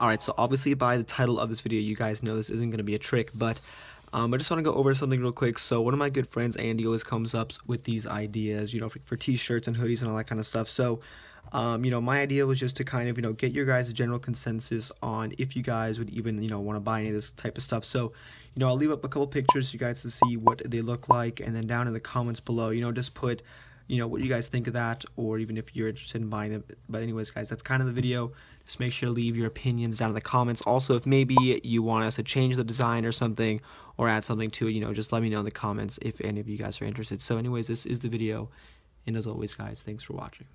Alright, so obviously by the title of this video, you guys know this isn't going to be a trick, but I just want to go over something real quick. So one of my good friends, Andy, always comes up with these ideas, you know, for t-shirts and hoodies and all that kind of stuff. So, you know, my idea was just to kind of, you know, get your guys a general consensus on if you guys would even, you know, want to buy any of this type of stuff. So, you know, I'll leave up a couple pictures for you guys to see what they look like, and then down in the comments below, you know, just put, you know, what you guys think of that, or even if you're interested in buying them. But anyways, guys, that's kind of the video. Just make sure to leave your opinions down in the comments. Also, if maybe you want us to change the design or something, or add something to it, you know, just let me know in the comments if any of you guys are interested. So anyways, this is the video, and as always, guys, thanks for watching.